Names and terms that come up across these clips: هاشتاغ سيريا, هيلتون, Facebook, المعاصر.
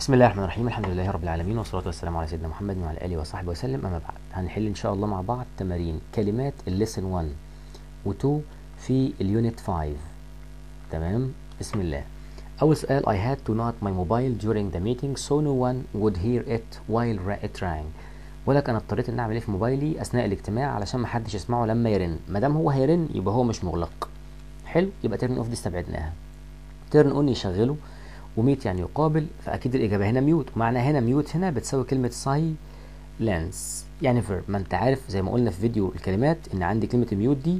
بسم الله الرحمن الرحيم، الحمد لله رب العالمين، والصلاة والسلام على سيدنا محمد وعلى آله وصحبه وسلم. أما بعد، هنحل إن شاء الله مع بعض تمارين كلمات الليسن 1 و2 في اليونت 5. تمام؟ بسم الله. أول سؤال: I had to not my mobile during the meeting so no one would hear it while it rang. ولك أنا اضطريت إن أعمل إيه في موبايلي أثناء الاجتماع علشان ما حدش يسمعه لما يرن. ما دام هو هيرن يبقى هو مش مغلق. حلو، يبقى تيرن أوف دي استبعدناها. تيرن أون يشغله، وميت يعني يقابل، فاكيد الاجابه هنا ميوت، ومعنى هنا ميوت هنا بتساوي كلمه ساي لانس يعني فيرب. ما انت عارف زي ما قلنا في فيديو الكلمات ان عندي كلمه ميوت دي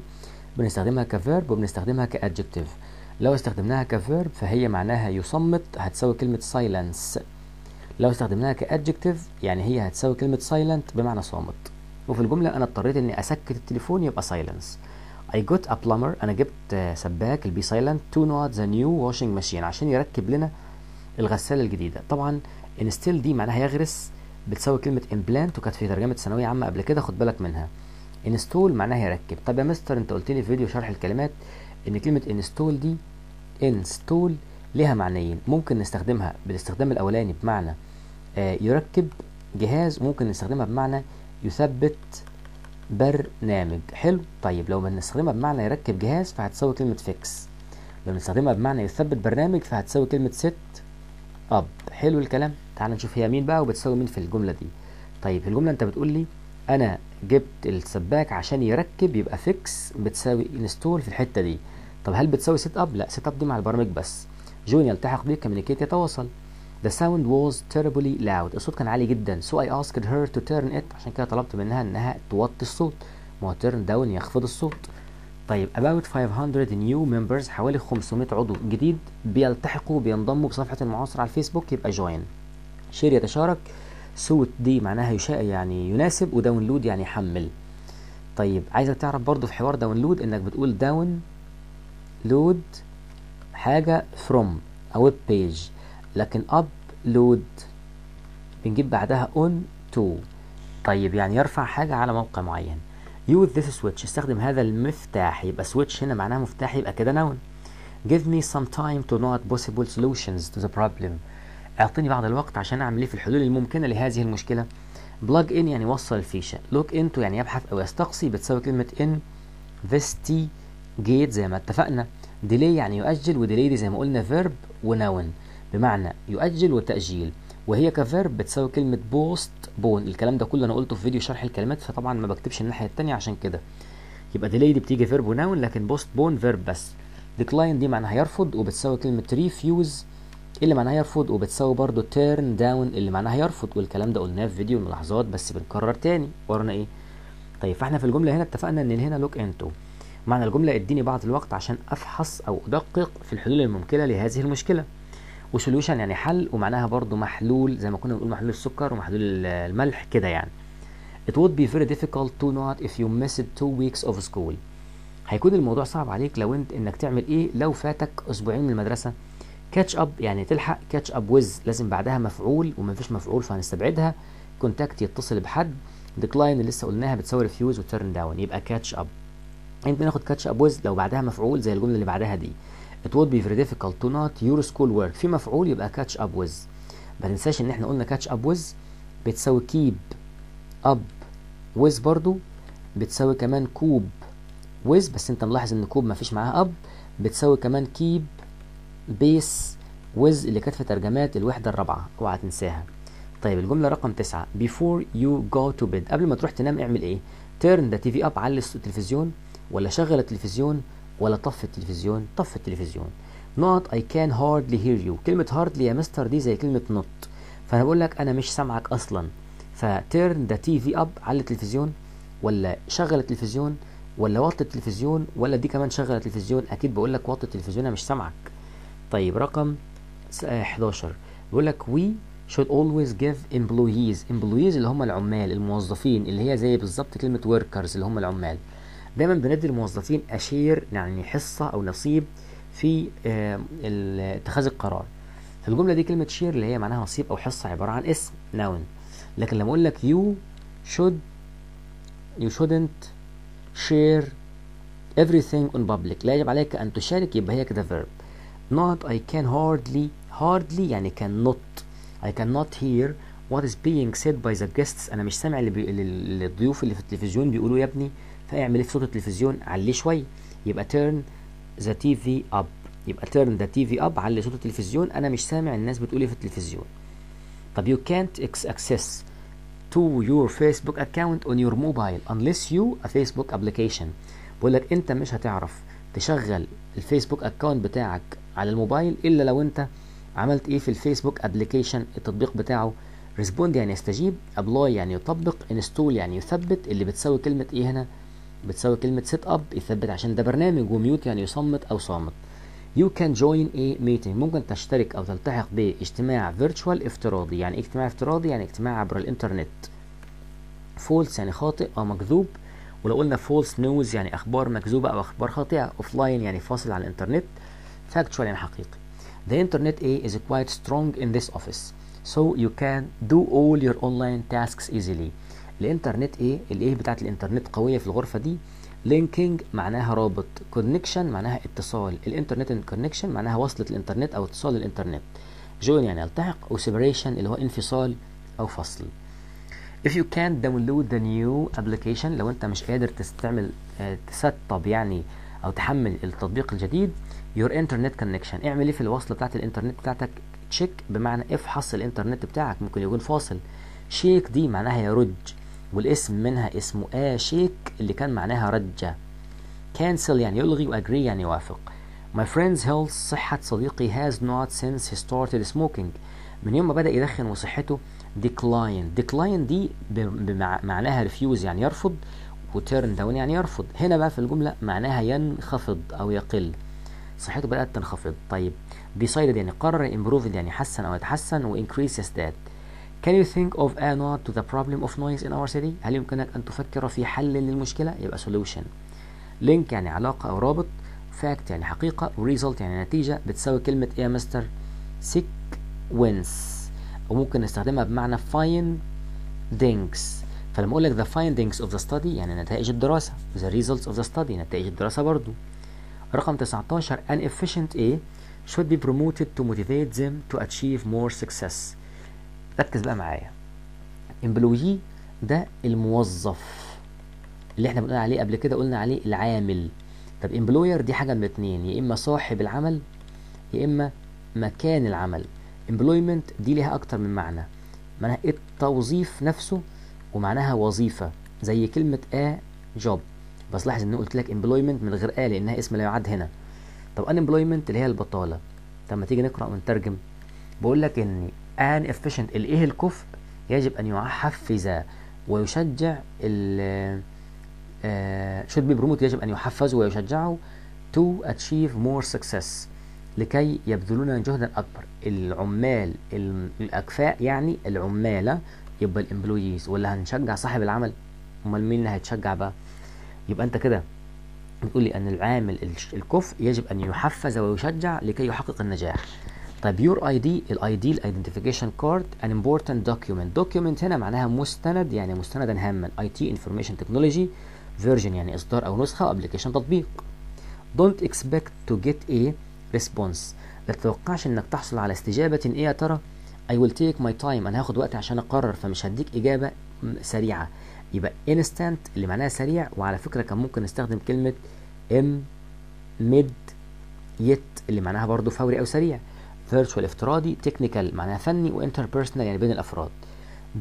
بنستخدمها كفيرب وبنستخدمها كادجكتيف. لو استخدمناها كفيرب فهي معناها يصمت، هتساوي كلمه سايلنس. لو استخدمناها كادجكتيف يعني هي هتساوي كلمه سايلنت بمعنى صامت. وفي الجمله انا اضطريت اني اسكت التليفون يبقى سايلنس. I got a plumber، انا جبت سباك البي سايلنت to not the new washing machine عشان يركب لنا الغساله الجديده. طبعا انستيل دي معناها يغرس، بتساوي كلمه امبلانت، وكانت في ترجمه ثانويه عامه قبل كده، خد بالك منها. انستول معناها يركب. طب يا مستر انت قلت لي في فيديو شرح الكلمات ان كلمه انستول دي انستول ليها معنيين، ممكن نستخدمها بالاستخدام الاولاني بمعنى يركب جهاز، وممكن نستخدمها بمعنى يثبت برنامج. حلو، طيب لو بنستخدمها بمعنى يركب جهاز فهتساوي كلمه فيكس، لو بنستخدمها بمعنى يثبت برنامج فهتساوي كلمه ست اب. حلو الكلام. تعال نشوف هي مين بقى وبتساوي مين في الجمله دي. طيب الجمله انت بتقول لي انا جبت السباك عشان يركب، يبقى فيكس بتساوي انستول في الحته دي. طب هل بتساوي سيت اب؟ لا، سيت اب دي مع البرامج بس. جون يلتحق بي، كوميونيكيت يتواصل. The sound was terribly loud، الصوت كان عالي جدا. So I asked her to turn it، عشان كده طلبت منها انها توطي الصوت. ما هو turn down يخفض الصوت. طيب about 500 new members، حوالي 500 عضو جديد بيلتحقوا بينضموا بصفحه المعاصر على الفيسبوك، يبقى join. شير يتشارك، صوت دي معناها يعني يناسب، وداونلود يعني حمل. طيب عايزك تعرف برضو في حوار داونلود انك بتقول داون لود حاجه from a web page، لكن اب لود بنجيب بعدها اون تو، طيب يعني يرفع حاجه على موقع معين. Use this switch، استخدم هذا المفتاح، يبقى switch هنا معناها مفتاح، يبقى كده noun. Give me some time to not possible solutions to the problem، اعطيني بعض الوقت عشان اعمل ايه في الحلول الممكنه لهذه المشكله. Plug in يعني وصل الفيشه. Look into يعني يبحث او يستقصي، بتساوي كلمه investigate زي ما اتفقنا. Delay يعني يؤجل، وديلي دي زي ما قلنا verb ونون بمعنى يؤجل وتأجيل، وهي كفيرب بتساوي كلمة بوست بون. الكلام ده كله أنا قلته في فيديو شرح الكلمات، فطبعا ما بكتبش الناحية التانية عشان كده. يبقى ديلي دي بتيجي فيرب وناون، لكن بوست بون فيرب بس. ديكلاين دي معناها يرفض، وبتساوي كلمة ريفيوز اللي معناها يرفض، وبتساوي برضه تيرن داون اللي معناها يرفض، والكلام ده قلناه في فيديو الملاحظات بس بنكرر تاني ورانا إيه. طيب فاحنا في الجملة هنا اتفقنا إن هنا لوك انتو معنى الجملة اديني بعض الوقت عشان أفحص أو أدقق في الحلول الممكنة لهذه المشكلة. وسوليوشن يعني حل، ومعناها برضو محلول زي ما كنا بنقول محلول السكر ومحلول الملح كده يعني. It would be very difficult to not if you missed 2 weeks of school، هيكون الموضوع صعب عليك لو انت انك تعمل ايه لو فاتك اسبوعين من المدرسه. كاتش اب يعني تلحق، كاتش اب ويز لازم بعدها مفعول، وما فيش مفعول فهنستبعدها. كونتاكت يتصل بحد. ديكلاين اللي لسه قلناها بتساوي ريفيوز وتيرن داون، يبقى كاتش اب. انت بناخد كاتش اب ويز لو بعدها مفعول زي الجمله اللي بعدها دي. It would be very difficult to not your school work، في مفعول يبقى catch up with. ما تنساش ان احنا قلنا catch up with بتساوي keep up with، برضو بتساوي كمان كوب with، بس انت ملاحظ ان كوب ما فيش معاها up، بتساوي كمان keep base with اللي كانت في ترجمات الوحده الرابعه، اوعى تنساها. طيب الجمله رقم 9: before you go to bed، قبل ما تروح تنام اعمل ايه؟ turn the TV up، علي التلفزيون، ولا شغل التلفزيون، ولا طفي التلفزيون؟ طفي التلفزيون. not I can hardly hear you، كلمة hardly يا مستر دي زي كلمة not، فأنا بقول لك أنا مش سامعك أصلا، فتيرن ذا تي في أب، على التلفزيون، ولا شغل التلفزيون، ولا وطي التلفزيون، ولا دي كمان شغل التلفزيون، أكيد بقول لك وطي التلفزيون أنا مش سامعك. طيب رقم 11 بيقول لك we should always give employees اللي هم العمال الموظفين، اللي هي زي بالظبط كلمة workers اللي هم العمال، دايما بندي الموظفين اشير يعني حصه او نصيب في اتخاذ القرار. في الجمله دي كلمه شير اللي هي معناها نصيب او حصه عباره عن اسم نون، لكن لما اقول لك you shouldn't share everything on public، لا يجب عليك ان تشارك، يبقى هي كده verb. not I can hardly يعني can not، I cannot hear what is being said by the guests. أنا مش سامع الضيوف اللي في التلفزيون بيقولوا يا ابني فاعمل ايه في صوت التلفزيون، عليه شوية. يبقى turn the TV up، يبقى turn the TV up، علي صوت التلفزيون، أنا مش سامع الناس بتقول ايه في التلفزيون. طب you can't access to your Facebook account on your mobile unless you a Facebook application. بقول لك أنت مش هتعرف تشغل الفيسبوك أكاونت بتاعك على الموبايل إلا لو أنت عملت إيه في الفيسبوك ابلكيشن، التطبيق بتاعه. ريسبوند يعني يستجيب، ابلاي يعني يطبق، انستول يعني يثبت، اللي بتساوي كلمة إيه هنا؟ بتساوي كلمة سيت أب، يثبت عشان ده برنامج، وميوت يعني يصمت أو صامت. You can join a meeting، ممكن تشترك أو تلتحق باجتماع فيرتشوال افتراضي، يعني اجتماع افتراضي يعني اجتماع عبر الإنترنت. فولس يعني خاطئ أو مكذوب، ولو قلنا فولس نيوز يعني أخبار مكذوبة أو أخبار خاطئة. أوفلاين يعني فاصل عن الإنترنت. فاكتشوال يعني حقيقي. The internet is quite strong in this office so you can do all your online tasks easily. الإنترنت الإيه بتاعت الإنترنت قوية في الغرفة دي. linking معناها رابط، connection معناها اتصال، الإنترنت connection معناها وصلة الإنترنت أو اتصال الإنترنت. join يعني يلتحق، و separation اللي هو انفصال أو فصل. If you can't download the new application، لو أنت مش قادر تستعمل تسطب يعني أو تحمل التطبيق الجديد. your internet connection، اعمل إيه في الوصلة بتاعت الإنترنت بتاعتك؟ check بمعنى افحص الإنترنت بتاعك، ممكن يكون فاصل. شيك دي معناها يرج، والاسم منها اسمه شيك اللي كان معناها رجة. cancel يعني يلغي، و agree يعني يوافق. my friend's health، صحة صديقي has not since he started smoking، من يوم ما بدأ يدخن وصحته decline. decline دي معناها refuse يعني يرفض، و turn down يعني يرفض. هنا بقى في الجملة معناها ينخفض أو يقل، صحته بدأت تنخفض. طيب decided يعني قرر، improved يعني حسن أو يتحسن، و increase يزداد. Can you think of an answer to the problem of noise in our city؟ هل يمكنك أن تفكر في حل للمشكلة؟ يبقى solution. link يعني علاقة أو رابط، fact يعني حقيقة، result يعني نتيجة، بتساوي كلمة إيه يا مستر؟ sequence، وممكن نستخدمها بمعنى findings. فلما أقول لك the findings of the study يعني نتائج الدراسة، the results of the study نتائج الدراسة برضو. رقم 19 an efficient should be promoted to motivate them to achieve more success. ركز بقى معايا. employee ده الموظف اللي احنا بنقول عليه قبل كده، قلنا عليه العامل. طب employer دي حاجة من اتنين، يا إما صاحب العمل يا إما مكان العمل. employment دي ليها أكتر من معنى، معناها التوظيف نفسه ومعناها وظيفة، زي كلمة job. بس لاحظ إني قلت لك employment من غير لأنها اسم لا يعد هنا. طب unemployment اللي هي البطالة. طب ما تيجي نقرأ ونترجم. بقول لك إن an efficient اللي إيه الكفء يجب أن يحفز ويشجع ال should be promoted يجب أن يحفزه ويشجعه to achieve more success لكي يبذلون جهدا أكبر. العمال الأكفاء يعني العمالة يبقى الامبلويز، ولا هنشجع صاحب العمل؟ أمال مين اللي هيتشجع بقى؟ يبقى أنت كده بتقول لي أن العامل الكفء يجب أن يحفز ويشجع لكي يحقق النجاح. طيب يور اي دي، الاي دي الايدنتيفيكيشن كارد، ان امبورتنت دوكيومنت. دوكيومنت هنا معناها مستند يعني مستندا هاما، اي تي انفورميشن تكنولوجي، فيرجن يعني اصدار او نسخه، وابلكيشن تطبيق. دونت اكسبكت تو جيت ريسبونس، لا تتوقعش انك تحصل على استجابه يا ترى. اي ويل تيك ماي تايم، انا هاخد وقت عشان اقرر، فمش هديك اجابه سريعه. يبقى انستنت اللي معناها سريع، وعلى فكره كان ممكن نستخدم كلمه ام ميد يت اللي معناها برضو فوري او سريع. virtual افتراضي، technical معناها فني، و interpersonal يعني بين الافراد.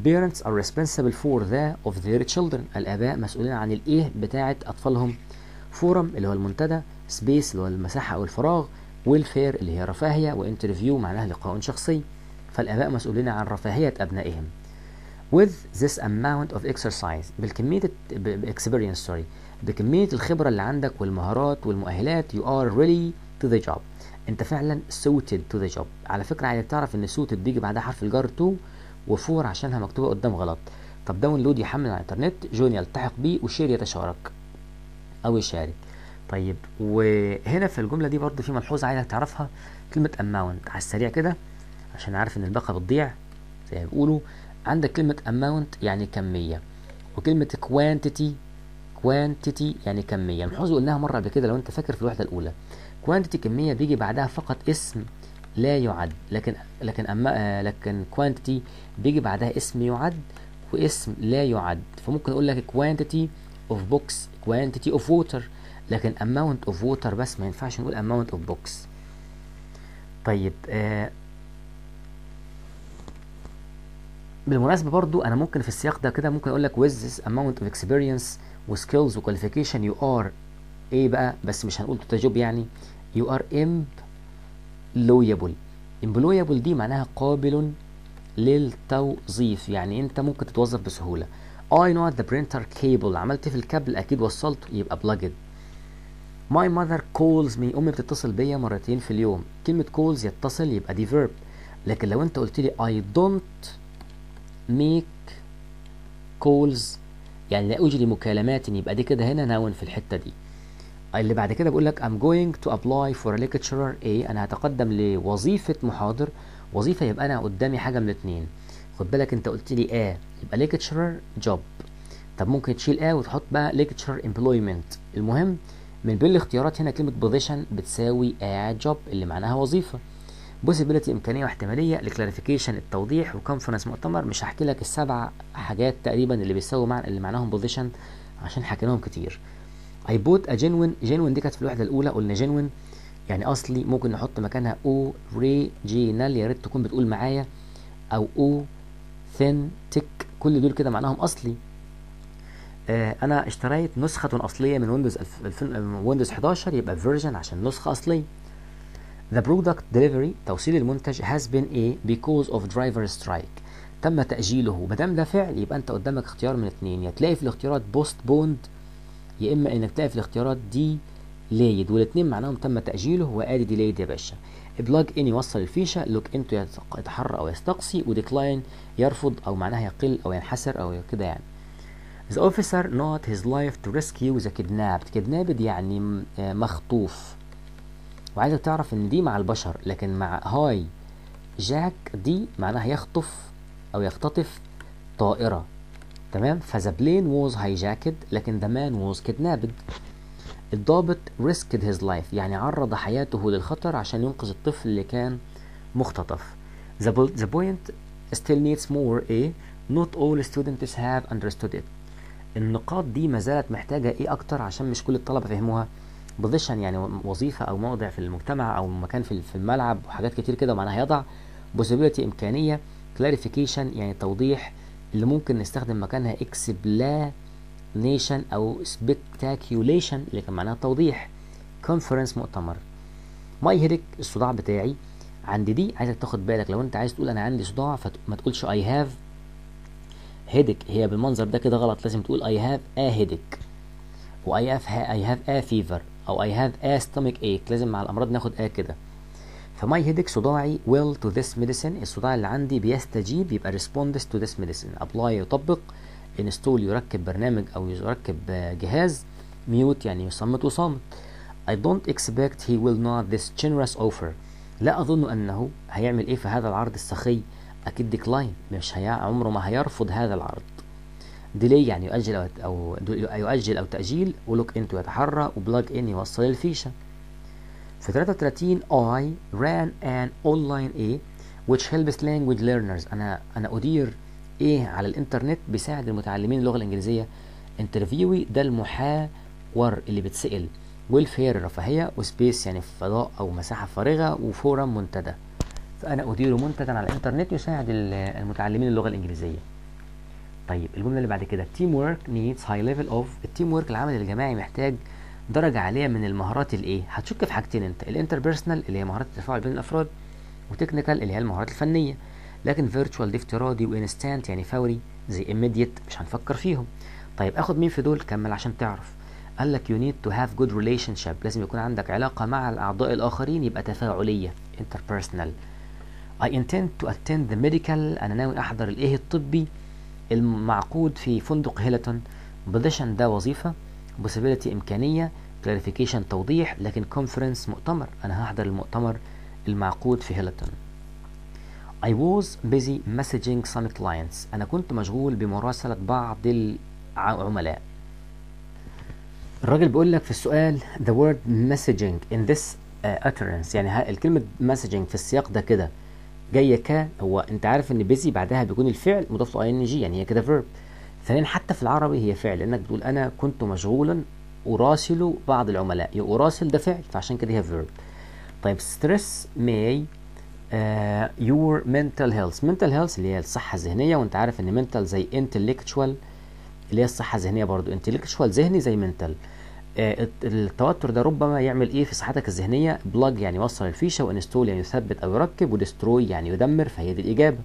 parents are responsible for the of their children، الاباء مسؤولين عن الايه بتاعه اطفالهم. فورم اللي هو المنتدى، space اللي هو المساحه او الفراغ، welfare اللي هي رفاهيه، و interview معناها لقاء شخصي، فالاباء مسؤولين عن رفاهيه ابنائهم. with this amount of exercise، بالكميه experience بكميه الخبره اللي عندك والمهارات والمؤهلات، you are ready to the job، انت فعلا suited to the job. على فكره عايزك تعرف ان suited بيجي بعدها حرف الجر 2 و4 عشانها مكتوبه قدام غلط. طب داونلود يحمل على الانترنت، جون يلتحق بيه، وشير يتشارك او يشارك. طيب وهنا في الجمله دي برضه في ملحوظه عايزك تعرفها، كلمه amount على السريع كده عشان عارف ان الباقه بتضيع زي ما بيقولوا. عندك كلمه amount يعني كميه، وكلمه quantity يعني كميه. الملحوظه قلناها مره قبل كده لو انت فاكر في الوحده الاولى. كوانتيتي كمية بيجي بعدها فقط اسم لا يعد. لكن اما لكن quantity بيجي بعدها اسم يعد واسم لا يعد، فممكن اقول لك quantity of box، quantity of water، لكن amount of water بس، ما ينفعش نقول amount of box. طيب بالمناسبه برضو انا ممكن في السياق ده كده ممكن اقول لك with this amount of experience وskills وqualification you are ايه بقى، بس مش هنقول تجوب، يعني you are employable. employable دي معناها قابل للتوظيف، يعني انت ممكن تتوظف بسهوله. I know the printer cable، عملت في الكابل اكيد وصلته يبقى plugged. My mother calls me، امي بتتصل بيا مرتين في اليوم. كلمه calls يتصل يبقى دي verb، لكن لو انت قلت لي I don't make calls يعني لا اجري مكالمات، يبقى دي كده هنا نون في الحته دي. اللي بعد كده بقول لك I'm going to apply for a lecturer A، انا هتقدم لوظيفه محاضر، وظيفه يبقى انا قدامي حاجه من الاثنين. خد بالك انت قلت لي A يبقى lecturer job، طب ممكن تشيل A وتحط بقى lecturer employment. المهم من بين الاختيارات هنا كلمه position بتساوي A job اللي معناها وظيفه. possibility امكانيه واحتماليه، لكلاريفيكيشن التوضيح، وكونفرنس مؤتمر. مش هحكي لك السبع حاجات تقريبا اللي بيساووا مع اللي معناهم بوزيشن عشان حكيناهم كتير. اي بوت اجنون، جنون دي كانت في الوحده الاولى قلنا جنون يعني اصلي، ممكن نحط مكانها او ريجينال، يا ريت تكون بتقول معايا، او او ثين تك، كل دول كده معناهم اصلي. انا اشتريت نسخه اصليه من ويندوز 11 يبقى فيرجن عشان نسخه اصليه. The product delivery توصيل المنتج has been A because of driver strike، تم تأجيله. ما دام ده فعل يبقى انت قدامك اختيار من اثنين، يا تلاقي في الاختيارات postponed يا اما انك تلاقي في الاختيارات delayed، والاثنين معناهم تم تأجيله، وادي delayed يا باشا. plug in يوصل الفيشه، look into يتحرى او يستقصي، وديكلاين يرفض او معناها يقل او ينحسر او كده يعني. The officer not his life to rescue the kidnapped، kidnapped يعني مخطوف. وعايزك تعرف ان دي مع البشر، لكن مع هاي جاك دي معناها يخطف او يختطف طائره، تمام. فذا بلين ووز هاي جاكد، لكن ذا مان ووز كيدنابد. الضابط ريسكد هيز لايف يعني عرض حياته للخطر عشان ينقذ الطفل اللي كان مختطف. ذا بوينت ستيل نيدز مور ايه، نوت اول ستودنتس هاف اندرستود ات، النقاط دي ما زالت محتاجه ايه اكتر عشان مش كل الطلبه فهموها. position يعني وظيفه او موضع في المجتمع او مكان في الملعب وحاجات كتير كده معناها يضع. possibility امكانيه، clarification يعني توضيح اللي ممكن نستخدم مكانها explanation او spectaculation اللي كان معناها توضيح. conference مؤتمر. my headache الصداع بتاعي، عندي دي عايزك تاخد بالك، لو انت عايز تقول انا عندي صداع فما تقولش I have headache، هي بالمنظر ده كده غلط، لازم تقول I have a headache، و I have a fever أو I have a stomach ache، لازم مع الأمراض ناخد A كده. فماي هيدك صداعي will to this medicine، الصداع اللي عندي بيستجيب يبقى responds to this medicine. apply يطبق، install يركب برنامج أو يركب جهاز، mute يعني يصمت وصامت. I don't expect he will not this generous offer، لا أظن أنه هيعمل إيه في هذا العرض السخي، أكيد decline مش عمره ما هيرفض هذا العرض. ديلي يعني يؤجل أو تأجيل، ولوك انتو يتحرى، وبلاج ان يوصل الفيشة. في 33 I ran an online A which helps language learners، أنا أدير إيه على الإنترنت بيساعد المتعلمين اللغة الإنجليزية. انترفيوي ده المحاور اللي بتسأل، والفير رفاهية، وسبيس يعني فضاء أو مساحة فارغة، وفورم منتدى، فأنا أدير منتدى على الإنترنت يساعد المتعلمين اللغة الإنجليزية. طيب الجمله اللي بعد كده team work needs high level of، التيم ورك العمل الجماعي محتاج درجه عاليه من المهارات الايه. هتشك في حاجتين انت، الانتربيرسونال اللي هي مهارات التفاعل بين الافراد، وتكنيكال اللي هي المهارات الفنيه. لكن فيرتشوال دي افتراضي، وانستانت يعني فوري زي اميديت مش هنفكر فيهم. طيب اخد مين في دول، كمل عشان تعرف. قال لك يو نيد تو هاف جود ريليشن شيب، لازم يكون عندك علاقه مع الاعضاء الاخرين يبقى تفاعليه انتربيرسونال. I intend to attend the medical، انا ناوي احضر الايه الطبي المعقود في فندق هيلتون. بوديشن ده وظيفه، possibility امكانيه، clarification توضيح، لكن conference مؤتمر، انا هحضر المؤتمر المعقود في هيلتون. I was busy messaging some clients، انا كنت مشغول بمراسله بعض العملاء. الراجل بيقول لك في السؤال the word messaging in this utterance، يعني الكلمه messaging في السياق ده كده جايه ك، هو انت عارف ان busy بعدها بيكون الفعل مضاف له ing، يعني هي كده verb. ثانيا حتى في العربي هي فعل، لانك بتقول انا كنت مشغولا اراسل بعض العملاء، يعني اراسل ده فعل فعشان كده هي verb. طيب stress may your mental health، mental health اللي هي الصحه الذهنيه، وانت عارف ان mental زي intellectual اللي هي الصحه الذهنيه برضو، intellectual ذهني زي mental. التوتر ده ربما يعمل ايه في صحتك الذهنيه؟ بلاج يعني وصل الفيشه، وانستول يعني يثبت او يركب، ودستروي يعني يدمر، فهي دي الاجابه.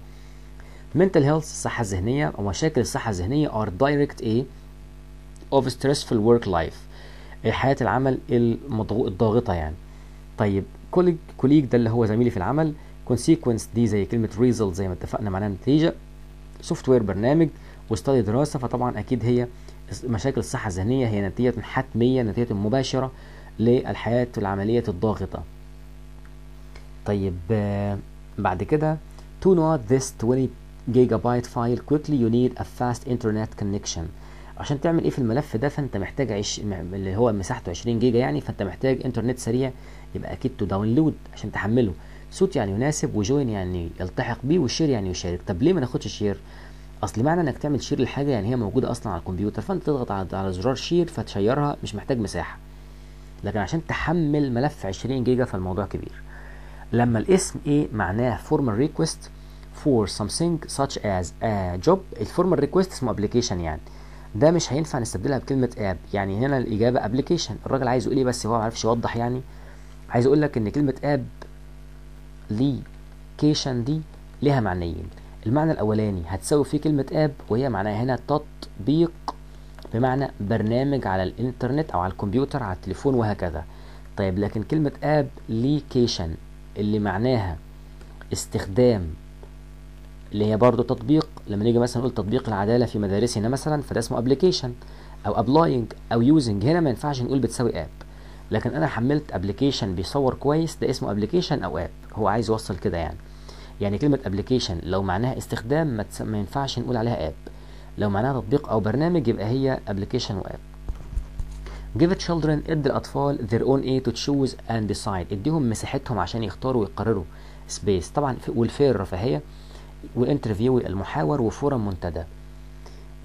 mental health الصحه الذهنيه او مشاكل الصحه الذهنيه are direct ايه of stressful work life، حياه العمل الضاغطه يعني. طيب colleague ده اللي هو زميلي في العمل، consequence دي زي كلمه result زي ما اتفقنا معناها نتيجه، سوفت وير برنامج، وستادي دراسه، فطبعا اكيد هي مشاكل الصحة الذهنية هي نتيجة حتمية، نتيجة مباشرة للحياة العملية الضاغطة. طيب بعد كده to load this 20 gigabyte file quickly you need a fast internet connection. عشان تعمل ايه في الملف ده؟ فانت محتاج اللي هو مساحته 20 جيجا يعني، فانت محتاج انترنت سريع، يبقى اكيد to download عشان تحمله. صوت يعني يناسب، وجوين يعني يلتحق بيه، وشير يعني يشارك. طب ليه ما ناخدش شير؟ اصل معنى انك تعمل شير للحاجه يعني هي موجوده اصلا على الكمبيوتر، فانت تضغط على زرار شير فتشيرها، مش محتاج مساحه. لكن عشان تحمل ملف 20 جيجا فالموضوع كبير. لما الاسم ايه معناه formal request for something such as a job، الفورمال ريكويست اسمه ابلكيشن يعني، ده مش هينفع نستبدلها بكلمه اب، يعني هنا الاجابه ابلكيشن. الراجل عايز يقول ايه بس هو ما عرفش يوضح، يعني عايز يقول لك ان كلمه اب ليكيشن دي ليها معنيين. المعنى الاولاني هتساوي فيه كلمه اب، وهي معناها هنا تطبيق بمعنى برنامج على الانترنت او على الكمبيوتر على التليفون وهكذا. طيب لكن كلمه اب ليكيشن اللي معناها استخدام، اللي هي برضو تطبيق، لما نيجي مثلا نقول تطبيق العداله في مدارسنا مثلا، فده اسمه ابلكيشن او ابلاينج او يوزنج، هنا ما ينفعش نقول بتساوي اب. لكن انا حملت ابلكيشن بيصور كويس، ده اسمه ابلكيشن او اب، هو عايز يوصل كده يعني. يعني كلمة ابلكيشن لو معناها استخدام ما ينفعش نقول عليها اب، لو معناها تطبيق او برنامج يبقى هي ابلكيشن واب. give children ادي الاطفال their own a to choose and decide، اديهم مساحتهم عشان يختاروا ويقرروا سبيس طبعا، والفير رفاهية، والانترفيو المحاور، وفورم منتدى.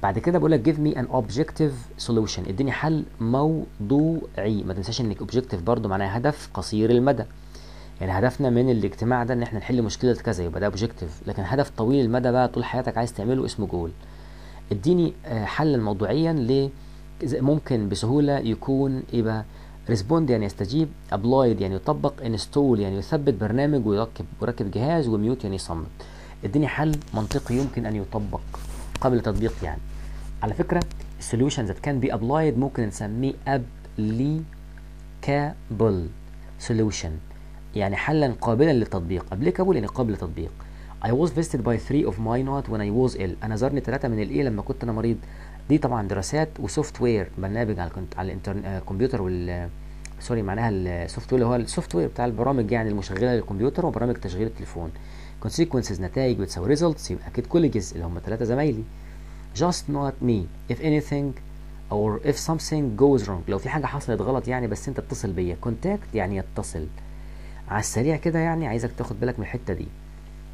بعد كده بقول لك give me an objective solution، اديني حل موضوعي. ما تنساش ان objective برضو معناها هدف قصير المدى، يعني هدفنا من الاجتماع ده ان احنا نحل مشكله كذا، يبقى ده اوبجكتيف. لكن هدف طويل المدى بقى طول حياتك عايز تعمله اسمه جول. اديني حلا موضوعيا ل ممكن بسهوله يكون يبقى ريسبوند يعني يستجيب، ابلايد يعني يطبق، انستول يعني يثبت برنامج ويركب جهاز، وميوت يعني يصمت. اديني حل منطقي يمكن ان يطبق قبل تطبيق يعني. على فكره السوليوشن ذات كان بي ابلايد ممكن نسميه ابليكابل سوليوشن، يعني حلا قابلا للتطبيق. ابليكابل يعني قابل للتطبيق. I was visited by 3 of my not when I was ill، انا زارني 3 من الايه لما كنت انا مريض. دي طبعا دراسات وسوفت وير برنامج على الكمبيوتر سوري معناها السوفت وير، هو السوفت وير بتاع البرامج يعني المشغله للكمبيوتر وبرامج تشغيل التليفون. consequences نتائج بتساوي results، يبقى اكيد colleagues اللي هم 3 زمايلي. just not me if anything or if something goes wrong، لو في حاجه حصلت غلط يعني بس انت اتصل بيا. contact يعني يتصل على السريع كده، يعني عايزك تاخد بالك من الحته دي.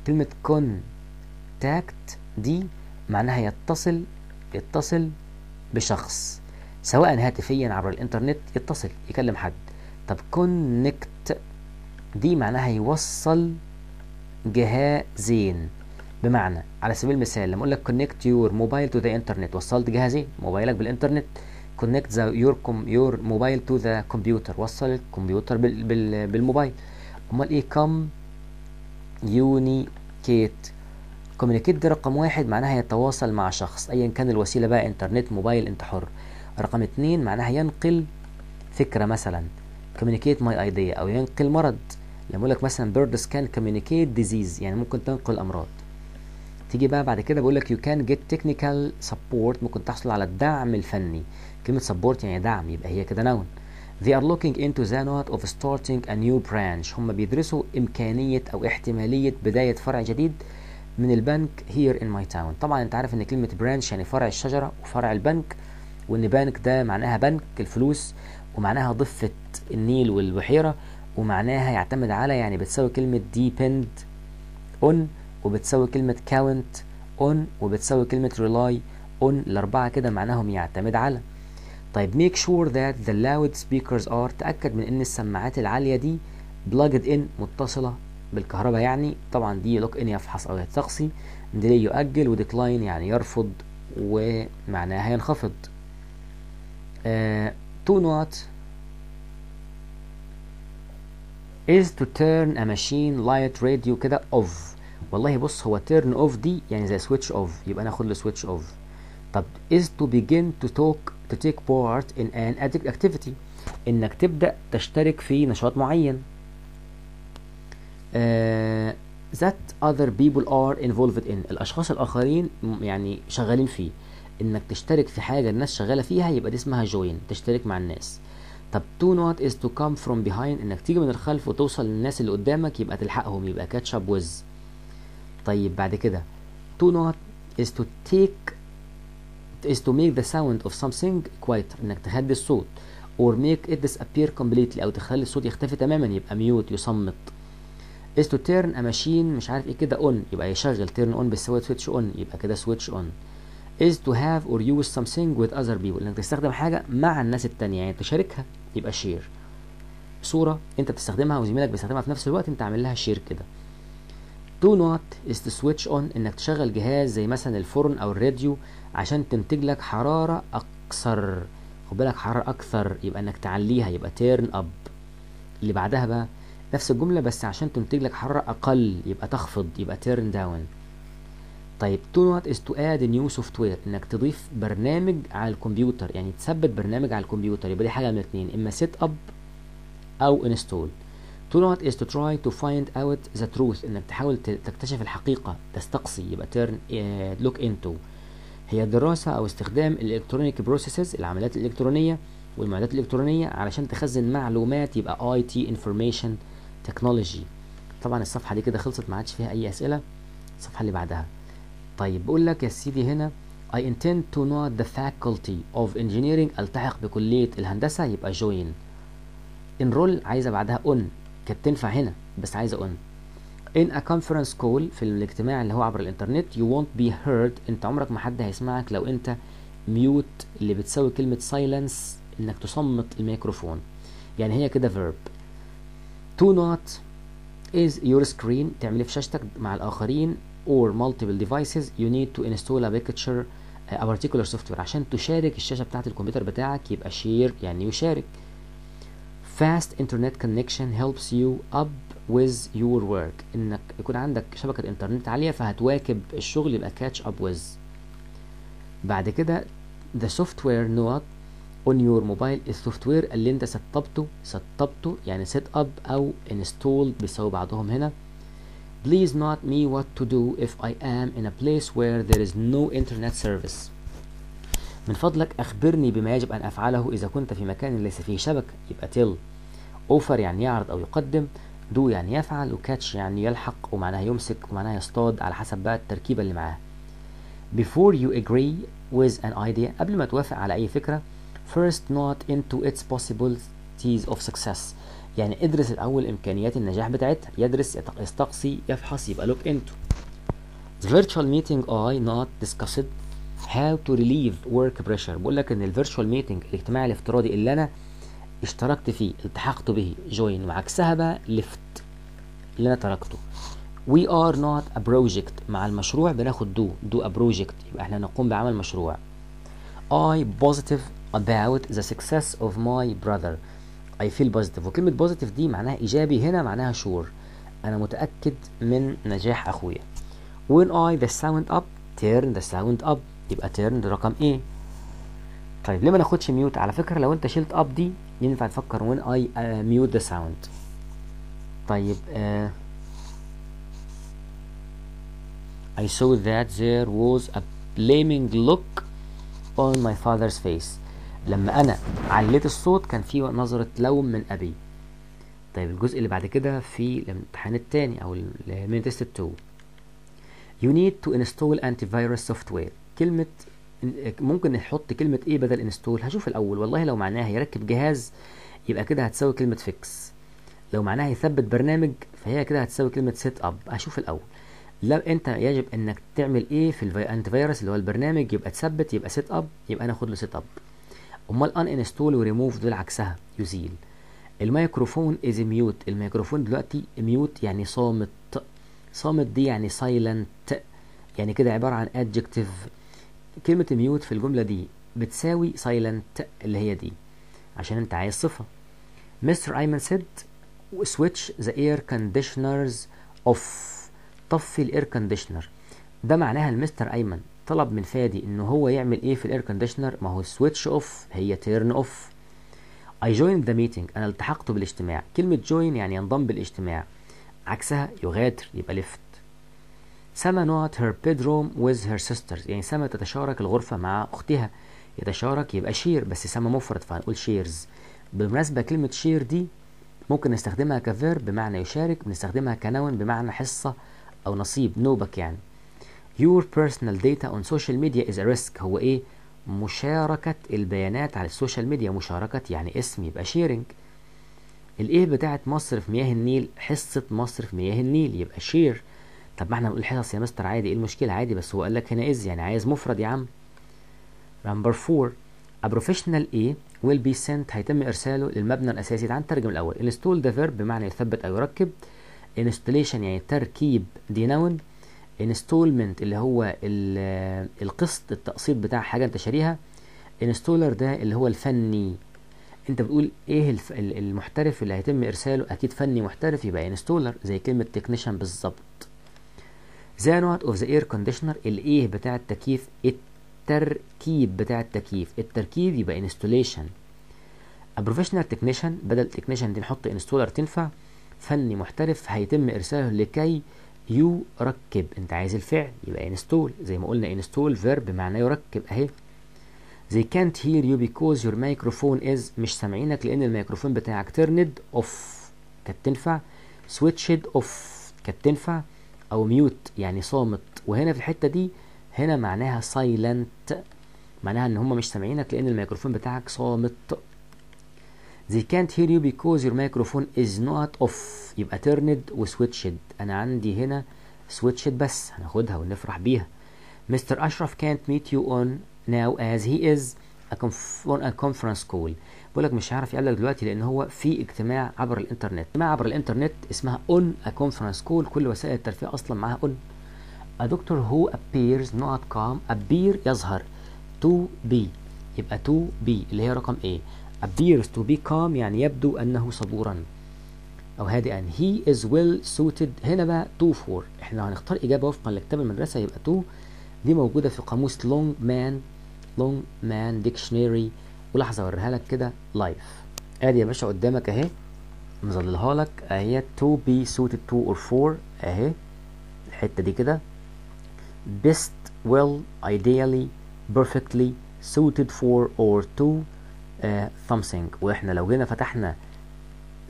كلمه كونتاكت دي معناها يتصل، يتصل بشخص سواء هاتفيا عبر الانترنت، يتصل يكلم حد. طب كونكت دي معناها يوصل جهازين، بمعنى على سبيل المثال لما اقول لك كونكت يور موبايل تو ذا انترنت، وصلت جهازين موبايلك بالانترنت. كونكت يور موبايل تو ذا كمبيوتر، وصل الكمبيوتر بالموبايل. امال ايه كم يونيكيت؟ كوميونيكيت دي رقم 1 معناها يتواصل مع شخص ايا كان الوسيله بقى، انترنت موبايل انت حر. رقم 2 معناها ينقل فكره، مثلا كوميونيكيت ماي ايديا، او ينقل مرض لما اقول لك مثلا بيردس كان كوميونيكيت ديزيز، يعني ممكن تنقل امراض. تيجي بقى بعد كده بقول لك يو كان جيت تكنيكال سبورت، ممكن تحصل على الدعم الفني. كلمه سبورت يعني دعم، يبقى هي كده نون. They are looking into the note of starting a new branch، هم بيدرسوا إمكانية أو احتمالية بداية فرع جديد من البنك here in my town. طبعا أنت عارف إن كلمة branch يعني فرع الشجرة وفرع البنك، وإن بنك ده معناها بنك الفلوس، ومعناها ضفة النيل والبحيرة، ومعناها يعتمد على، يعني بتساوي كلمة depend on وبتساوي كلمة count on وبتساوي كلمة rely on، الأربعة كده معناهم يعتمد على. طيب make sure that the loud speakers are، تأكد من إن السماعات العالية دي plugged in متصلة بالكهرباء، يعني طبعا دي lock in يفحص أو يتقصي، delay يؤجل، و decline يعني يرفض ومعناها ينخفض. to not is to turn a machine light radio كده off. والله بص هو turn off دي يعني زي switch off، يبقى ناخد له switch off. طب is to begin to talk to take part in an activity، انك تبدأ تشترك في نشاط معين. that other people are involved in، الاشخاص الاخرين يعني شغالين فيه، انك تشترك في حاجة الناس شغالة فيها يبقى دي اسمها join، تشترك مع الناس. طب to not is to come from behind، انك تيجي من الخلف وتوصل للناس اللي قدامك يبقى تلحقهم، يبقى catch up with. طيب بعد كده to not is to take is to make the sound of something quieter، انك تهدي الصوت، or make it disappear completely او تخلي الصوت يختفي تماما يبقى mute يصمت. is to turn a machine مش عارف ايه كده on، يبقى يشغل، turn on بيساوي switch on يبقى كده switch on. is to have or use something with other people، انك تستخدم حاجة مع الناس التانية يعني تشاركها يبقى شير. صورة انت بتستخدمها وزميلك بيستخدمها في نفس الوقت انت عامل لها شير كده. do not is to switch on، انك تشغل جهاز زي مثلا الفرن او الراديو عشان تنتج لك حرارة اكثر، خد بالك حرارة اكثر يبقى انك تعليها يبقى turn up. اللي بعدها بقى نفس الجملة بس عشان تنتج لك حرارة اقل يبقى تخفض يبقى turn down. طيب to not is to add new software، انك تضيف برنامج على الكمبيوتر يعني تثبت برنامج على الكمبيوتر، يبقى دي حاجه من الاثنين اما set up او install. to not is to try to find out the truth، انك تحاول تكتشف الحقيقه تستقصي يبقى turn look into. هي دراسه او استخدام الالكترونيك بروسيسز، العمليات الالكترونيه والمعدات الالكترونيه علشان تخزن معلومات يبقى IT information technology. طبعا الصفحه دي كده خلصت ما عادش فيها اي اسئله. الصفحه اللي بعدها طيب بقول لك يا سيدي هنا I intend to not the faculty of engineering، التحق بكلية الهندسة يبقى join. enroll عايزة بعدها on، كانت تنفع هنا بس عايزة on. in a conference call، في الاجتماع اللي هو عبر الانترنت you won't be heard، انت عمرك ما حد هيسمعك لو انت mute، اللي بتساوي كلمة silence انك تصمت الميكروفون، يعني هي كده verb. to not is your screen، تعمليه في شاشتك مع الآخرين or multiple devices you need to install a picture a particular software، عشان تشارك الشاشة بتاعت الكمبيوتر بتاعك يبقى شير يعني يشارك. fast internet connection helps you up with your work، انك يكون عندك شبكة انترنت عالية فهتواكب الشغل يبقى catch up with. بعد كده the software not on your mobile، السوفتوير اللي انت سطبته يعني set up او install بيساوي بعضهم هنا. Please not me what to do if I am in a place where there is no internet service، من فضلك أخبرني بما يجب أن أفعله إذا كنت في مكان ليس فيه شبكة يبقى tell. offer يعني يعرض أو يقدم، do يعني يفعل، وcatch يعني يلحق ومعناها يمسك ومعناها يصطاد على حسب بقى التركيبة اللي معاه. before you agree with an idea، قبل ما توافق على أي فكرة first not into its possibilities of success، يعني ادرس الاول امكانيات النجاح بتاعتها، يدرس يستقصي يفحص يبقى look into. the virtual meeting I not discussed how to relieve work pressure، بقول لك ان الفيرتشوال ميتنج الاجتماع الافتراضي اللي انا اشتركت فيه التحقت به join، وعكسها بقى lift اللي انا تركته. we are not a project، مع المشروع بناخد do a project يبقى احنا نقوم بعمل مشروع. I positive about the success of my brother، I feel positive، وكلمة positive دي معناها إيجابي هنا معناها شور، أنا متأكد من نجاح أخويا. when I the sound up turn the sound up يبقى turn رقم إيه. طيب ليه ما ناخدش mute؟ على فكرة لو أنت شلت up دي ينفع تفكر when I mute the sound. طيب I saw that there was a blaming look on my father's face، لما انا عليت الصوت كان في نظرة لوم من ابي. طيب الجزء اللي بعد كده في الامتحان الثاني او من تيست 2 you need to install antivirus software، كلمة ممكن نحط كلمة ايه بدل انستول؟ هشوف الاول والله لو معناها يركب جهاز يبقى كده هتساوي كلمة فيكس، لو معناها يثبت برنامج فهي كده هتساوي كلمه سيت اب. هشوف الاول لا انت يجب انك تعمل ايه في الانتي فيروس اللي هو البرنامج، يبقى تثبت، يبقى سيت اب، يبقى ناخد له سيت اب. امال ان انستول وريموف دول عكسها، يزيل. الميكروفون از ميوت، الميكروفون دلوقتي ميوت يعني صامت، صامت دي يعني سايلنت، يعني كده عباره عن ادجكتيف. كلمه ميوت في الجمله دي بتساوي سايلنت اللي هي دي عشان انت عايز صفه. مستر ايمن سيد سويتش ذا اير كونديشنرز اوف، طفي الاير كونديشنر. ده معناها المستر ايمن طلب من فادي ان هو يعمل ايه في الاير كونديشنر، ما هو سويتش اوف هي تيرن اوف. اي جوين ذا ميتنج، انا التحقت بالاجتماع. كلمه جوين يعني ينضم بالاجتماع، عكسها يغادر يبقى ليفت. سما نوت هير بيدروم ويز هير سيسترز، يعني سما تتشارك الغرفه مع اختها. يتشارك يبقى شير، بس سما مفرد فهنقول شيرز. بالمناسبه كلمه شير دي ممكن نستخدمها كفيرب بمعنى يشارك، بنستخدمها كنون بمعنى حصه او نصيب، نوبك يعني. Your personal data on social media is a risk، هو ايه؟ مشاركة البيانات على السوشيال ميديا، مشاركة يعني اسم يبقى شيرنج. الايه بتاعت مصر في مياه النيل، حصة مصر في مياه النيل يبقى شير. طب ما احنا بنقول حصص يا مستر عادي، ايه المشكلة عادي، بس هو قال لك هنا از يعني عايز مفرد يا عم. نمبر 4 a professional ايه will be sent، هيتم ارساله للمبنى الاساسي. تعال نترجم الاول. install the verb بمعنى يثبت او يركب. installation يعني تركيب دي نون. installment اللي هو القسط، التقسيط بتاع حاجه انت شاريها. installer ده اللي هو الفني، انت بتقول ايه المحترف اللي هيتم ارساله، اكيد فني محترف يبقى installer، زي كلمه technician بالظبط. the not of the air conditioner، الايه بتاع التكييف، التركيب بتاع التكييف، التركيب يبقى installation. a professional technician، بدل technician دي نحط installer تنفع. فني محترف هيتم ارساله لكي يركب، انت عايز الفعل يبقى انستول، زي ما قلنا انستول فيرب معناه يركب اهي. they can't hear you because your microphone is، مش سامعينك لان الميكروفون بتاعك تيرند اوف كانت تنفع، سويتشد اوف كانت تنفع، او ميوت يعني صامت. وهنا في الحته دي هنا معناها سايلنت، معناها ان هم مش سامعينك لان الميكروفون بتاعك صامت. They can't hear you because your microphone is not off، يبقى turned وسويتشد. أنا عندي هنا سويتشد بس، هناخدها ونفرح بيها. Mr. Ashraf can't meet you on now as he is on a conference call، بقول لك مش هيعرف يقابلك دلوقتي لأن هو في اجتماع عبر الإنترنت. اجتماع عبر الإنترنت اسمها on a conference call، كل وسائل الترفيه أصلا معاها on. A doctor who appears not come، appear يظهر، to be يبقى to be اللي هي رقم A. appears to be calm يعني يبدو أنه صبورا أو هادئا. he is well suited، هنا بقى 2 4، احنا هنختار إجابة وفقا لكتاب المدرسة يبقى 2. دي موجودة في قاموس long man dictionary، ولحظة أوريها لك كده لايف. آدي يا باشا قدامك أهي، مظللها لك أهي، to be suited 2 or 4 أهي الحتة دي كده. best well ideally perfectly suited for or to something. واحنا لو جينا فتحنا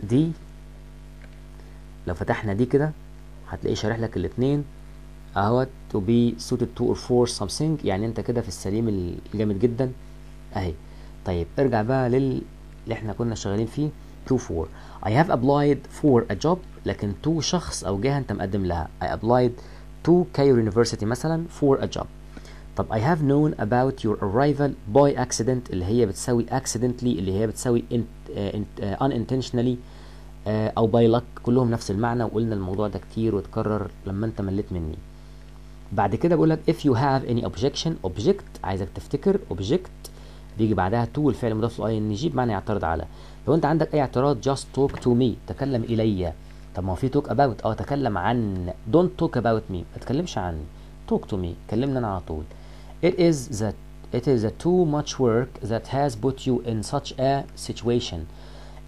دي، لو فتحنا دي كده هتلاقيه شارح لك الاثنين اهوت، to be suited to or for something، يعني انت كده في السليم الجامد جدا اهي. طيب ارجع بقى اللي احنا كنا شغالين فيه، to for I have applied for a job، لكن to شخص او جهه انت مقدم لها. I applied to Cairo University مثلا for a job. طب I have known about your arrival by accident، اللي هي بتساوي accidentally، اللي هي بتساوي unintentionally أو by luck، كلهم نفس المعنى، وقلنا الموضوع ده كتير واتكرر لما أنت مليت مني. بعد كده بقول لك if you have any objection، object عايزك تفتكر object بيجي بعدها to، الفعل المضاف له ing بمعنى يعترض على. لو أنت عندك أي اعتراض just talk to me، تكلم إلي. طب ما هو في talk about، أه تكلم عن، don't talk about me، ما تكلمش عني، talk to me كلمني أنا على طول. It is too much work that has put you in such a situation،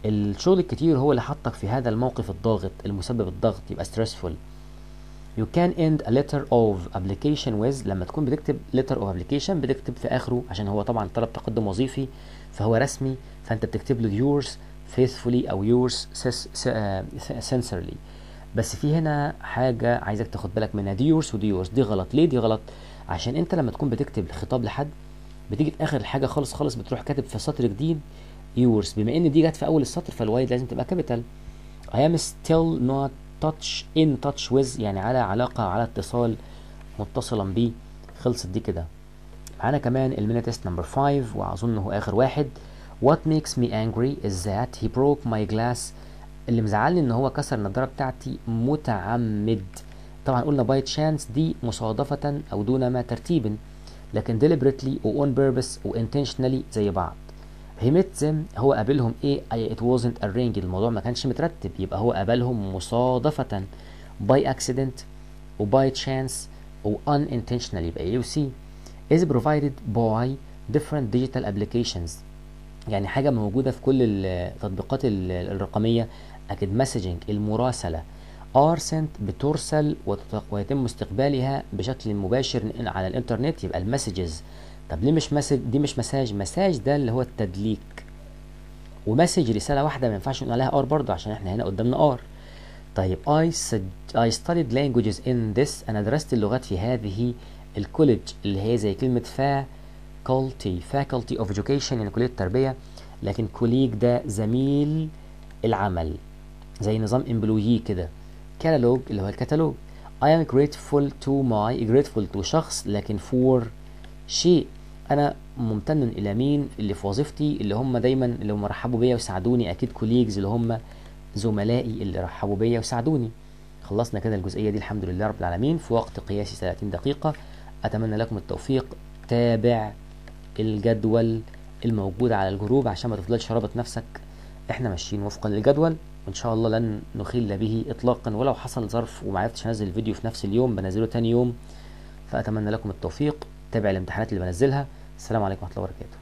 الشغل الكتير هو اللي حطك في هذا الموقف الضاغط، المسبب الضغط يبقى stressful. You can end a letter of application with، لما تكون بتكتب letter of application بتكتب في آخره، عشان هو طبعا طلب تقدم وظيفي فهو رسمي، فأنت بتكتب له yours faithfully أو yours sincerely. بس في هنا حاجة عايزك تاخد بالك منها، دي yours ودي yours، دي غلط. ليه دي غلط؟ عشان انت لما تكون بتكتب خطاب لحد بتيجي في اخر الحاجه خالص خالص بتروح كاتب في سطر جديد يورس، بما ان دي جت في اول السطر فالوايد لازم تبقى كابيتال. I am still not in touch with يعني على علاقة، على اتصال، متصلا بيه. خلصت دي كده. معانا كمان الميني تيست نمبر 5 وأظنه آخر واحد. What makes me angry is that he broke my glass. اللي مزعلني إن هو كسر النضارة بتاعتي متعمد. طبعا قلنا by chance دي مصادفة أو دون ما ترتيب، لكن deliberately و on purpose و intentionally زي بعض. He met them هو قابلهم ايه؟ it wasn't arranged الموضوع ما كانش مترتب، يبقى هو قابلهم مصادفة by accident و by chance و unintentionally يبقى A و C. is provided by different digital applications يعني حاجة موجودة في كل التطبيقات الرقمية، أكيد messaging المراسلة. are sent بترسل ويتم استقبالها بشكل مباشر على الانترنت يبقى المسجز. طب ليه مش مسج؟ دي مش مساج، مساج ده اللي هو التدليك، ومسج رسالة واحدة ما ينفعش نقول عليها ار برضه عشان احنا هنا قدامنا ار. طيب I studied languages in this أنا درست اللغات في هذه الكوليدج اللي هي زي كلمة faculty of education يعني كلية التربية، لكن كوليج ده زميل العمل زي نظام امبلويي كده. كتالوج اللي هو الكتالوج. I am grateful to شخص، لكن for شيء. انا ممتن الى مين؟ اللي في وظيفتي، اللي هم دايما اللي هم رحبوا بيا وساعدوني، اكيد colleagues اللي هم زملائي اللي رحبوا بيا وساعدوني. خلصنا كده الجزئيه دي الحمد لله رب العالمين في وقت قياسي 30 دقيقه. اتمنى لكم التوفيق. تابع الجدول الموجود على الجروب عشان ما تفضلش رابط نفسك، احنا ماشيين وفقا للجدول وان شاء الله لن نخل به اطلاقا. ولو حصل ظرف وما عرفتش انزل الفيديو في نفس اليوم بنزله تاني يوم، فاتمنى لكم التوفيق. تابع الامتحانات اللي بنزلها. السلام عليكم ورحمة الله وبركاته.